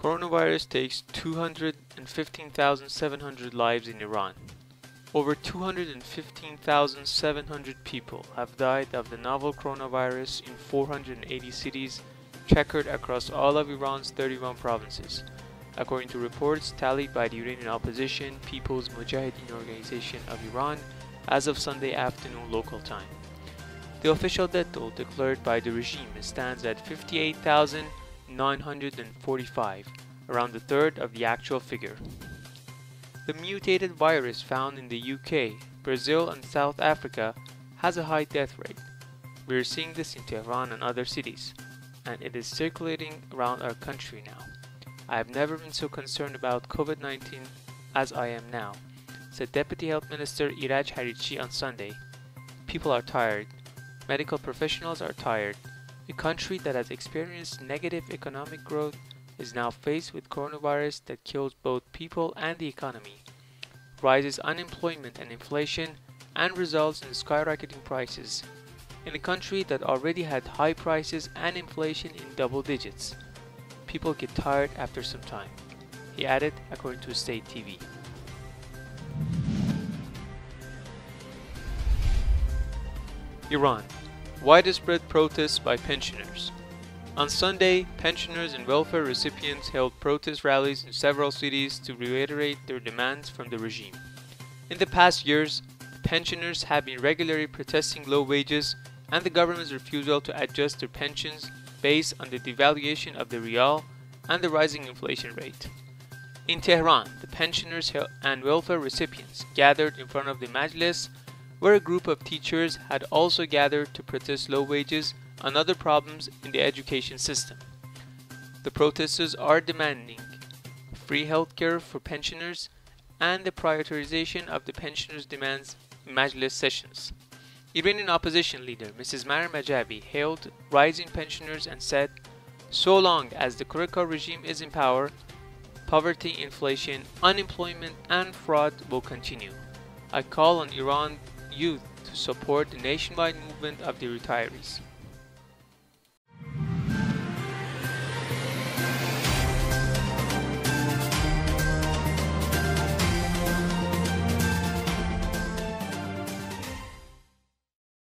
Coronavirus takes 215,700 lives in Iran. Over 215,700 people have died of the novel coronavirus in 480 cities, checkered across all of Iran's 31 provinces, according to reports tallied by the Iranian opposition People's Mojahedin Organization of Iran as of Sunday afternoon local time. The official death toll declared by the regime stands at 58,945, around a third of the actual figure. The mutated virus found in the UK, Brazil and South Africa has a high death rate. We are seeing this in Tehran and other cities, and it is circulating around our country now. I have never been so concerned about COVID-19 as I am now, said Deputy Health Minister Iraj Harirchi on Sunday. People are tired. Medical professionals are tired. A country that has experienced negative economic growth is now faced with coronavirus that kills both people and the economy, rises unemployment and inflation, and results in skyrocketing prices. In a country that already had high prices and inflation in double digits, people get tired after some time, he added, according to State TV. Iran. Widespread protests by pensioners. On Sunday, pensioners and welfare recipients held protest rallies in several cities to reiterate their demands from the regime. In the past years, pensioners have been regularly protesting low wages and the government's refusal to adjust their pensions based on the devaluation of the rial and the rising inflation rate. In Tehran, the pensioners and welfare recipients gathered in front of the Majlis, where a group of teachers had also gathered to protest low wages and other problems in the education system. The protesters are demanding free healthcare for pensioners and the prioritization of the pensioners' demands in Majlis sessions. Iranian opposition leader Mrs. Maryam Rajavi hailed rising pensioners and said, "So long as the Koreka regime is in power, poverty, inflation, unemployment and fraud will continue. I call on Iran youth to support the nationwide movement of the retirees."